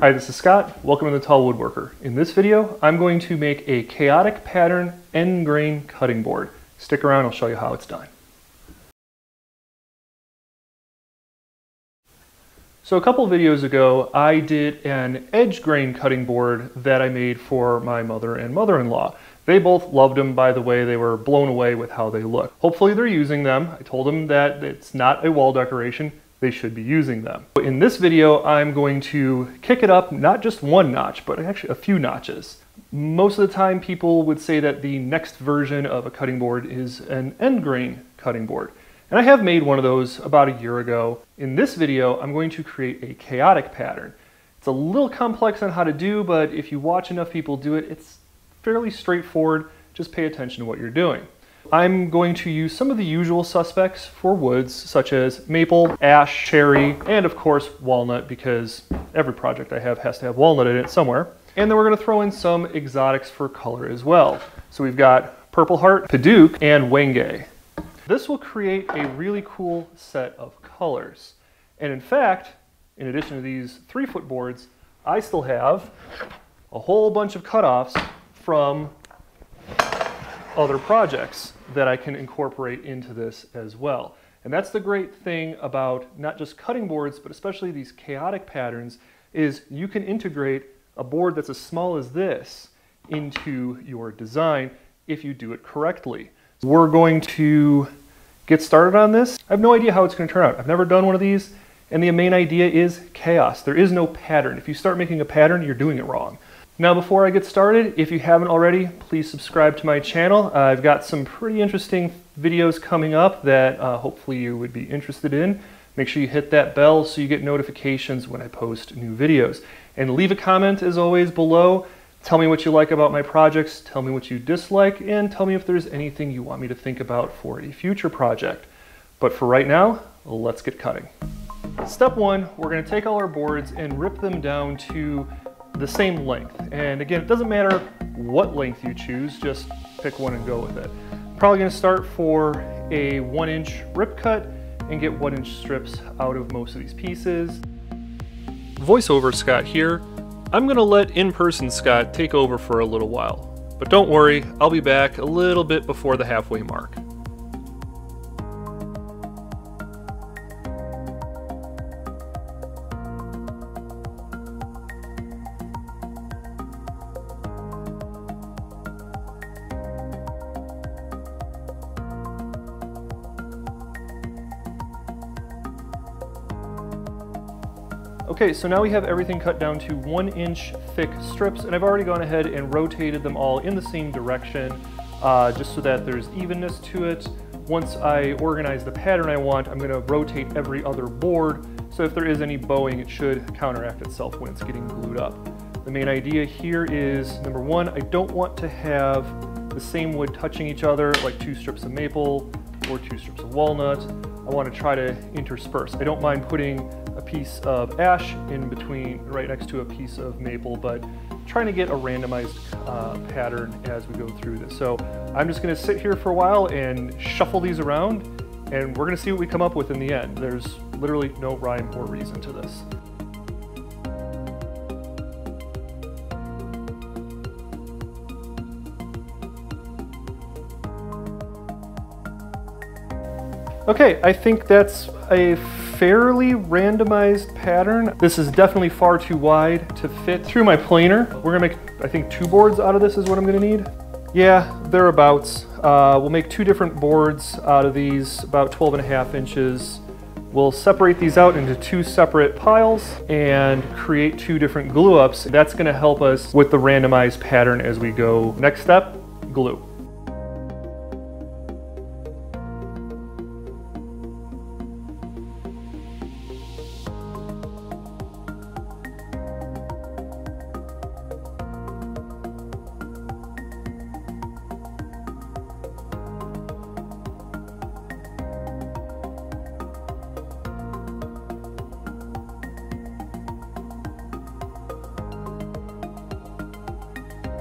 Hi, this is Scott. Welcome to The Tall Woodworker. In this video, I'm going to make a chaotic pattern end grain cutting board. Stick around, I'll show you how it's done. So a couple videos ago, I did an edge grain cutting board that I made for my mother and mother-in-law. They both loved them, by the way. They were blown away with how they look. Hopefully they're using them. I told them that it's not a wall decoration. They should be using them. In this video, I'm going to kick it up not just one notch, but actually a few notches. Most of the time, people would say that the next version of a cutting board is an end grain cutting board. And I have made one of those about a year ago. In this video, I'm going to create a chaotic pattern. It's a little complex on how to do, but if you watch enough people do it, it's fairly straightforward. Just pay attention to what you're doing. I'm going to use some of the usual suspects for woods, such as maple, ash, cherry, and of course walnut, because every project I have has to have walnut in it somewhere. And then we're going to throw in some exotics for color as well. So we've got Purple Heart, Padauk, and Wenge. This will create a really cool set of colors. And in fact, in addition to these 3-foot boards, I still have a whole bunch of cutoffs from other projects that I can incorporate into this as well. And that's the great thing about not just cutting boards, but especially these chaotic patterns, is you can integrate a board that's as small as this into your design if you do it correctly. We're going to get started on this. I have no idea how it's going to turn out. I've never done one of these, and the main idea is chaos. There is no pattern. If you start making a pattern, you're doing it wrong. Now, before I get started, if you haven't already, please subscribe to my channel. I've got some pretty interesting videos coming up that hopefully you would be interested in. Make sure you hit that bell so you get notifications when I post new videos. And leave a comment, as always, below. Tell me what you like about my projects, tell me what you dislike, and tell me if there's anything you want me to think about for a future project. But for right now, let's get cutting. Step one, we're going to take all our boards and rip them down to the same length. And again, it doesn't matter what length you choose, just pick one and go with it. Probably gonna start for a 1-inch rip cut and get 1-inch strips out of most of these pieces. Voiceover Scott here. I'm gonna let in-person Scott take over for a little while, but don't worry, I'll be back a little bit before the halfway mark. Okay, so now we have everything cut down to 1-inch thick strips, and I've already gone ahead and rotated them all in the same direction just so that there's evenness to it. Once I organize the pattern I want, I'm going to rotate every other board, so if there is any bowing, it should counteract itself when it's getting glued up. The main idea here is, number one, I don't want to have the same wood touching each other, like 2 strips of maple or 2 strips of walnut. I want to try to intersperse. I don't mind putting a piece of ash in between, right next to a piece of maple, but trying to get a randomized pattern as we go through this. So I'm just gonna sit here for a while and shuffle these around, and we're gonna see what we come up with in the end. There's literally no rhyme or reason to this. Okay, I think that's a fairly randomized pattern. This is definitely far too wide to fit through my planer. We're gonna make, I think, 2 boards out of this is what I'm gonna need. Yeah, thereabouts. We'll make 2 different boards out of these, about 12.5 inches. We'll separate these out into 2 separate piles and create 2 different glue ups. That's gonna help us with the randomized pattern as we go. Next step, glue.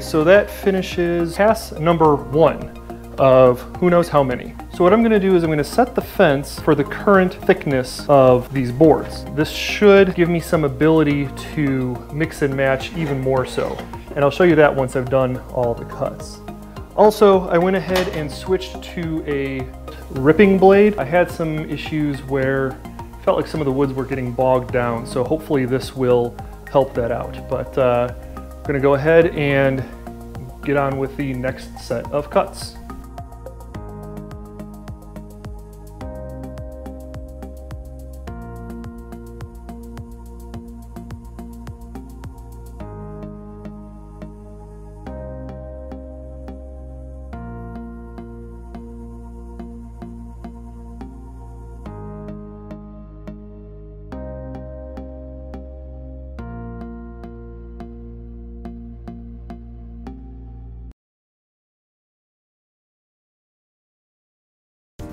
So that finishes task number 1 of who knows how many. So what I'm gonna do is I'm gonna set the fence for the current thickness of these boards. This should give me some ability to mix and match even more so. And I'll show you that once I've done all the cuts. Also, I went ahead and switched to a ripping blade. I had some issues where it felt like some of the woods were getting bogged down, so hopefully this will help that out. But I'm gonna go ahead and get on with the next set of cuts.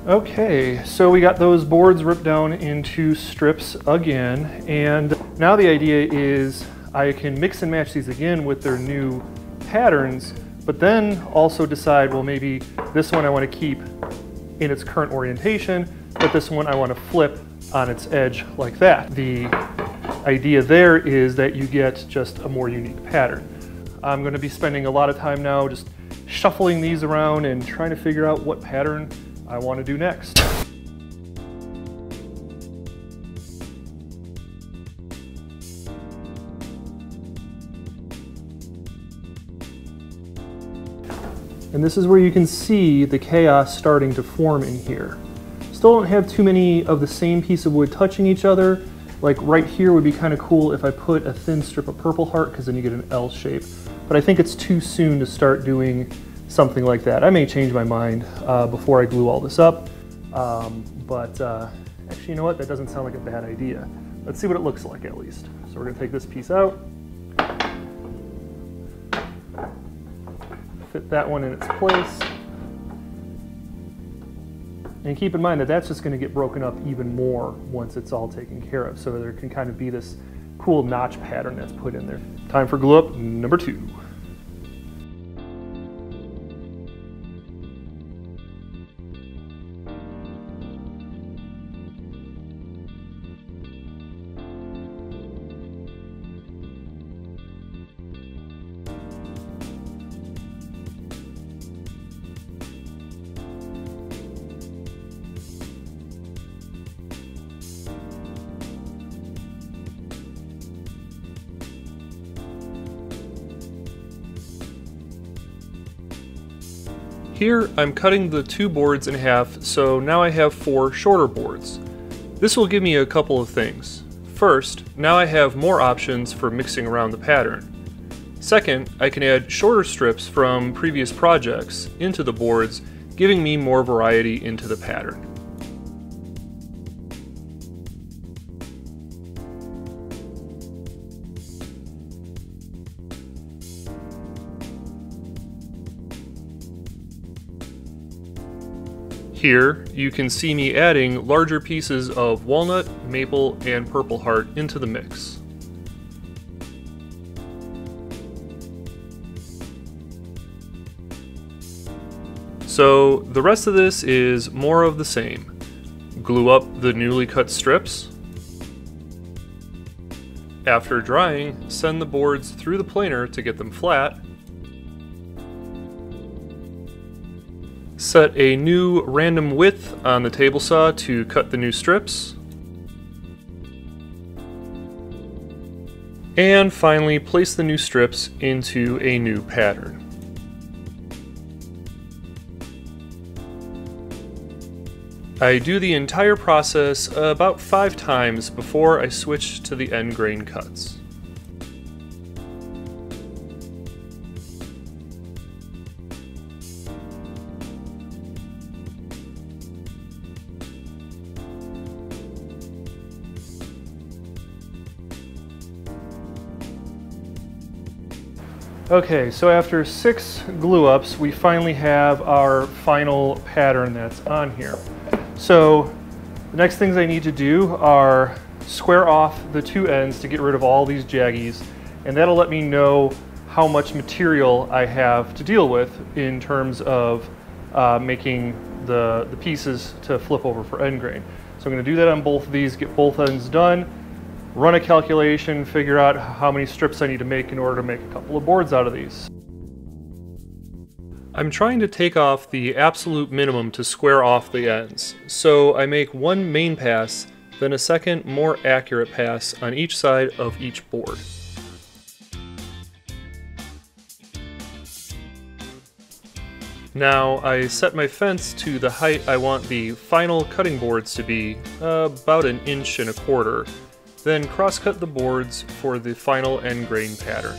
Okay, so we got those boards ripped down into strips again, and now the idea is I can mix and match these again with their new patterns, but then also decide, well, maybe this one I want to keep in its current orientation, but this one I want to flip on its edge like that. The idea there is that you get just a more unique pattern. I'm going to be spending a lot of time now just shuffling these around and trying to figure out what pattern I want to do next. And this is where you can see the chaos starting to form in here. Still don't have too many of the same piece of wood touching each other. Like right here would be kind of cool if I put a thin strip of Purple Heart, because then you get an L shape. But I think it's too soon to start doing something like that. I may change my mind before I glue all this up, but actually, you know what? That doesn't sound like a bad idea. Let's see what it looks like at least. So we're gonna take this piece out, fit that one in its place, and keep in mind that that's just gonna get broken up even more once it's all taken care of, so there can kind of be this cool notch pattern that's put in there. Time for glue up number two. Here, I'm cutting the two boards in half, so now I have four shorter boards. This will give me a couple of things. First, now I have more options for mixing around the pattern. Second, I can add shorter strips from previous projects into the boards, giving me more variety into the pattern. Here, you can see me adding larger pieces of Walnut, Maple, and Purple Heart into the mix. So the rest of this is more of the same. Glue up the newly cut strips. After drying, send the boards through the planer to get them flat. Set a new random width on the table saw to cut the new strips. And finally, place the new strips into a new pattern. I do the entire process about 5 times before I switch to the end grain cuts. Okay, so after 6 glue ups, we finally have our final pattern that's on here. So the next things I need to do are square off the two ends to get rid of all these jaggies, and that'll let me know how much material I have to deal with in terms of making the pieces to flip over for end grain. So I'm going to do that on both of these, get both ends done, run a calculation, figure out how many strips I need to make in order to make a couple of boards out of these. I'm trying to take off the absolute minimum to square off the ends. So I make one main pass, then a second more accurate pass on each side of each board. Now I set my fence to the height I want the final cutting boards to be, about 1.25 inches. Then cross-cut the boards for the final end grain pattern.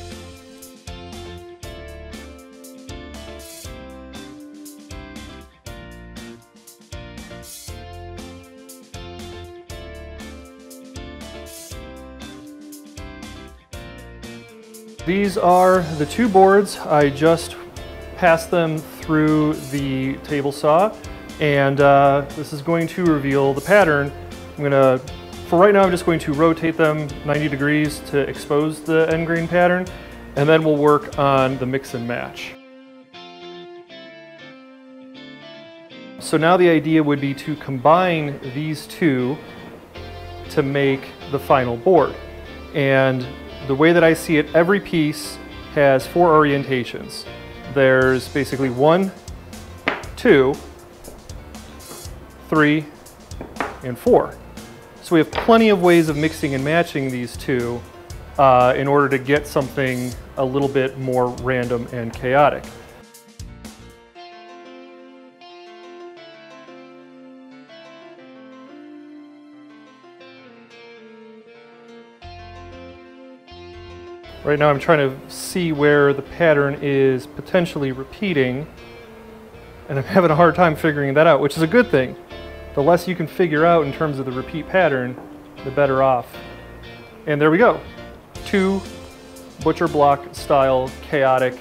These are the two boards. I just passed them through the table saw, and this is going to reveal the pattern. For right now, I'm just going to rotate them 90 degrees to expose the end grain pattern, and then we'll work on the mix and match. So now the idea would be to combine these two to make the final board. And the way that I see it, every piece has four orientations. There's basically 1, 2, 3, and 4. So we have plenty of ways of mixing and matching these two in order to get something a little bit more random and chaotic. Right now I'm trying to see where the pattern is potentially repeating, and I'm having a hard time figuring that out, which is a good thing. The less you can figure out in terms of the repeat pattern, the better off. And there we go. Two butcher block style chaotic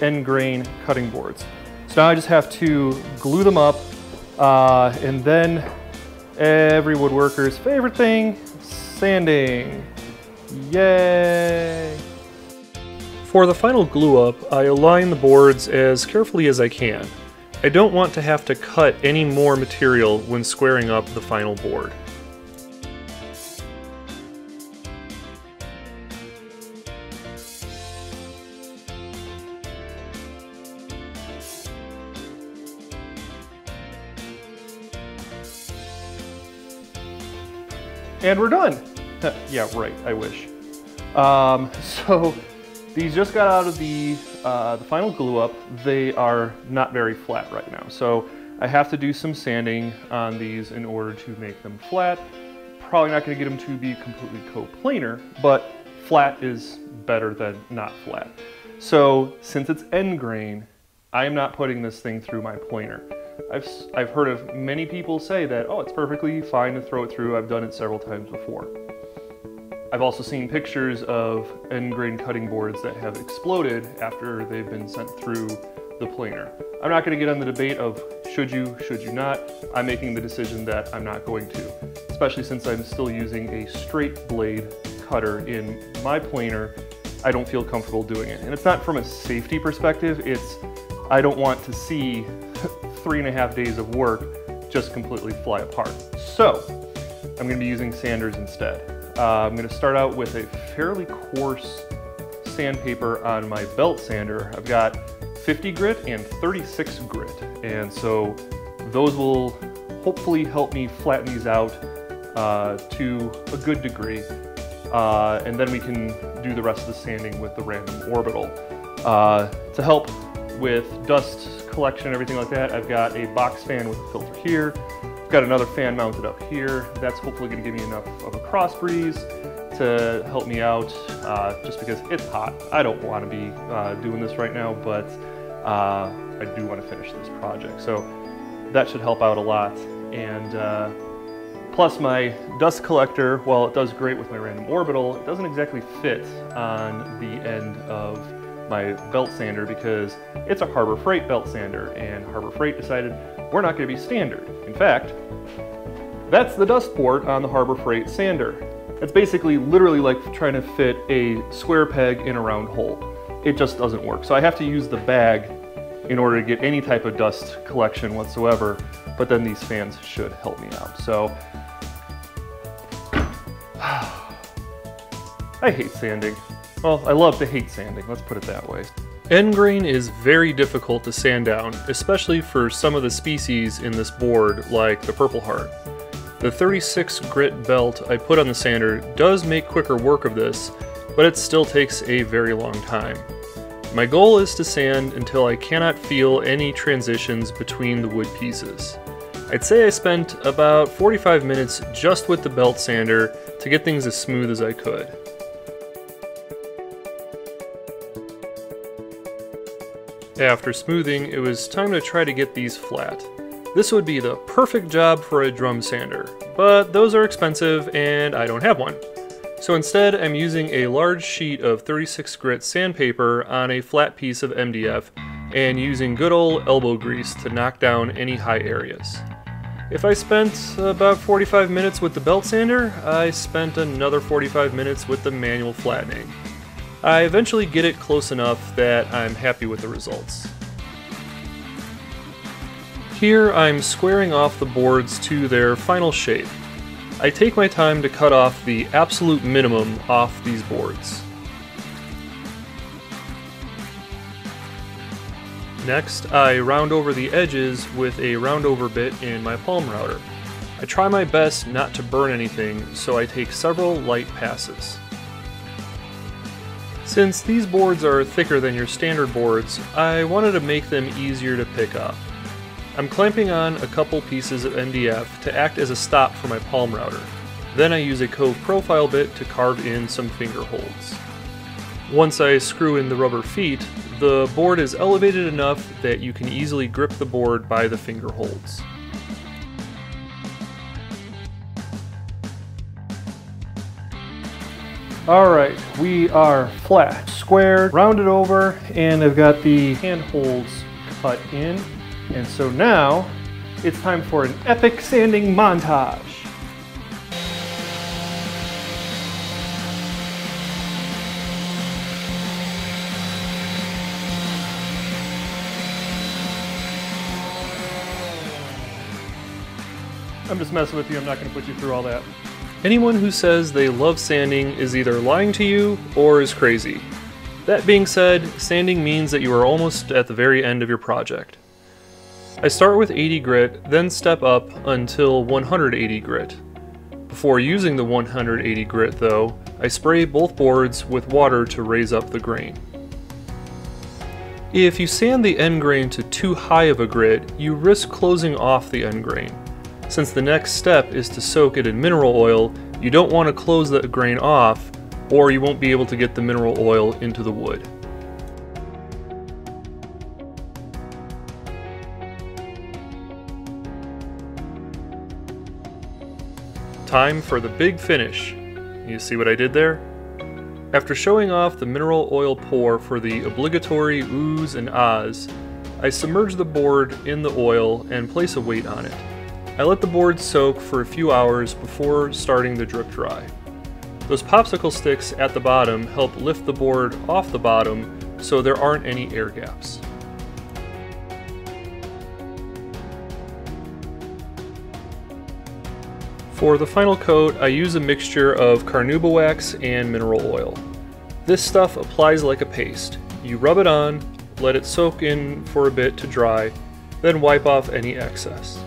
end grain cutting boards. So now I just have to glue them up, and then every woodworker's favorite thing, sanding. Yay! For the final glue up, I align the boards as carefully as I can. I don't want to have to cut any more material when squaring up the final board. And we're done! Yeah, right, I wish. So these just got out of the final glue up. They are not very flat right now, so I have to do some sanding on these in order to make them flat. Probably not going to get them to be completely coplanar, but flat is better than not flat. So since it's end grain, I am not putting this thing through my planer. I've heard of many people say that, oh, it's perfectly fine to throw it through. I've done it several times before. I've also seen pictures of end grain cutting boards that have exploded after they've been sent through the planer. I'm not going to get on the debate of should you not. I'm making the decision that I'm not going to, especially since I'm still using a straight blade cutter in my planer. I don't feel comfortable doing it. And it's not from a safety perspective, it's I don't want to see 3.5 days of work just completely fly apart. So I'm going to be using sanders instead. I'm going to start out with a fairly coarse sandpaper on my belt sander. I've got 50 grit and 36 grit, and so those will hopefully help me flatten these out to a good degree, and then we can do the rest of the sanding with the random orbital. To help with dust collection and everything like that, I've got a box fan with a filter here. Got another fan mounted up here. That's hopefully going to give me enough of a cross breeze to help me out, just because it's hot. I don't want to be doing this right now, but I do want to finish this project. So that should help out a lot. And plus my dust collector, while it does great with my random orbital, it doesn't exactly fit on the end of my belt sander because it's a Harbor Freight belt sander, and Harbor Freight decided we're not going to be standard. In fact, that's the dust port on the Harbor Freight sander. It's basically literally like trying to fit a square peg in a round hole. It just doesn't work. So I have to use the bag in order to get any type of dust collection whatsoever, but then these fans should help me out. So I hate sanding. Well, I love to hate sanding, let's put it that way. End grain is very difficult to sand down, especially for some of the species in this board, like the Purple Heart. The 36 grit belt I put on the sander does make quicker work of this, but it still takes a very long time. My goal is to sand until I cannot feel any transitions between the wood pieces. I'd say I spent about 45 minutes just with the belt sander to get things as smooth as I could. After smoothing, it was time to try to get these flat. This would be the perfect job for a drum sander, but those are expensive and I don't have one. So instead, I'm using a large sheet of 36 grit sandpaper on a flat piece of MDF and using good old elbow grease to knock down any high areas. If I spent about 45 minutes with the belt sander, I spent another 45 minutes with the manual flattening. I eventually get it close enough that I'm happy with the results. Here I'm squaring off the boards to their final shape. I take my time to cut off the absolute minimum off these boards. Next, I round over the edges with a roundover bit in my palm router. I try my best not to burn anything, so I take several light passes. Since these boards are thicker than your standard boards, I wanted to make them easier to pick up. I'm clamping on a couple pieces of MDF to act as a stop for my palm router. Then I use a cove profile bit to carve in some finger holds. Once I screw in the rubber feet, the board is elevated enough that you can easily grip the board by the finger holds. Alright, we are flat, squared, rounded over, and I've got the handholds cut in. And so now, it's time for an epic sanding montage. I'm just messing with you, I'm not going to put you through all that. Anyone who says they love sanding is either lying to you or is crazy. That being said, sanding means that you are almost at the very end of your project. I start with 80 grit, then step up until 180 grit. Before using the 180 grit though, I spray both boards with water to raise up the grain. If you sand the end grain to too high of a grit, you risk closing off the end grain. Since the next step is to soak it in mineral oil, you don't want to close the grain off, or you won't be able to get the mineral oil into the wood. Time for the big finish. You see what I did there? After showing off the mineral oil pour for the obligatory oohs and ahs, I submerge the board in the oil and place a weight on it. I let the board soak for a few hours before starting the drip dry. Those popsicle sticks at the bottom help lift the board off the bottom so there aren't any air gaps. For the final coat, I use a mixture of carnauba wax and mineral oil. This stuff applies like a paste. You rub it on, let it soak in for a bit to dry, then wipe off any excess.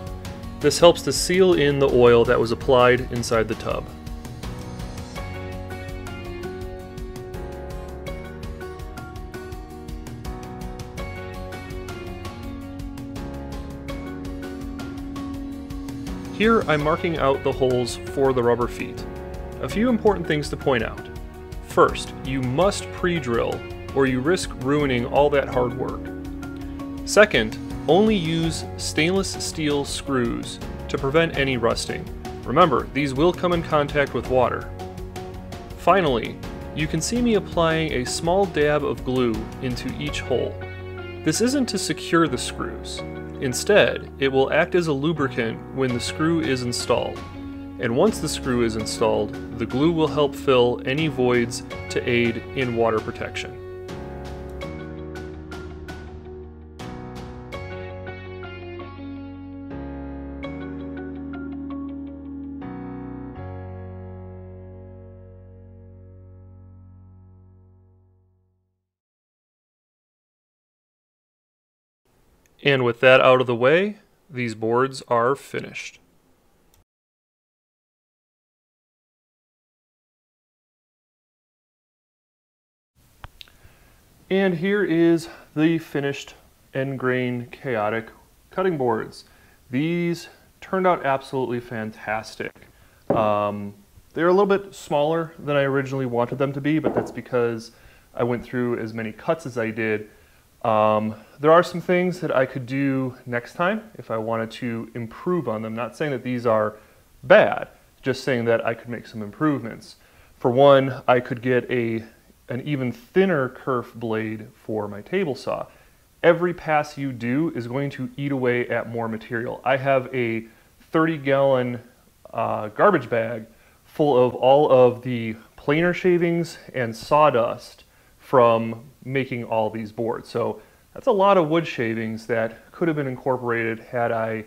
This helps to seal in the oil that was applied inside the tub. Here I'm marking out the holes for the rubber feet. A few important things to point out. First, you must pre-drill or you risk ruining all that hard work. Second, only use stainless steel screws to prevent any rusting. Remember, these will come in contact with water. Finally, you can see me applying a small dab of glue into each hole. This isn't to secure the screws. Instead, it will act as a lubricant when the screw is installed. And once the screw is installed, the glue will help fill any voids to aid in water protection. And with that out of the way, these boards are finished. And here is the finished end grain chaotic cutting boards. These turned out absolutely fantastic. They're a little bit smaller than I originally wanted them to be, but that's because I went through as many cuts as I did. There are some things that I could do next time if I wanted to improve on them. Not saying that these are bad, just saying that I could make some improvements. For one, I could get an even thinner kerf blade for my table saw. Every pass you do is going to eat away at more material. I have a 30-gallon garbage bag full of all of the planer shavings and sawdust from making all these boards. So that's a lot of wood shavings that could have been incorporated had I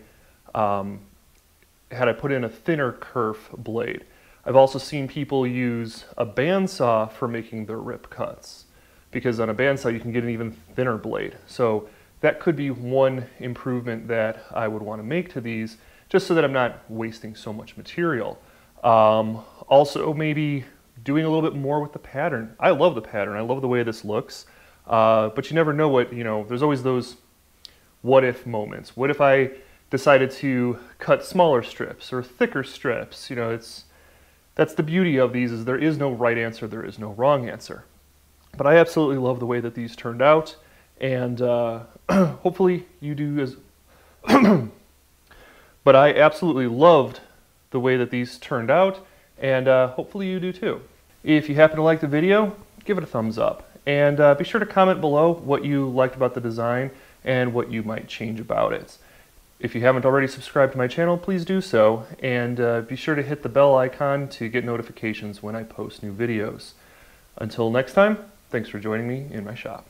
put in a thinner kerf blade. I've also seen people use a bandsaw for making their rip cuts, because on a bandsaw you can get an even thinner blade. So that could be one improvement that I would want to make to these, just so that I'm not wasting so much material. Also maybe doing a little bit more with the pattern. I love the pattern. I love the way this looks, but you never know what, you know, there's always those what if moments. What if I decided to cut smaller strips or thicker strips? You know, that's the beauty of these, is there is no right answer, there is no wrong answer. But I absolutely love the way that these turned out, and hopefully you do as but I absolutely loved the way that these turned out, and hopefully you do too. If you happen to like the video, give it a thumbs up, and be sure to comment below what you liked about the design and what you might change about it. If you haven't already subscribed to my channel, please do so, and be sure to hit the bell icon to get notifications when I post new videos. Until next time, thanks for joining me in my shop.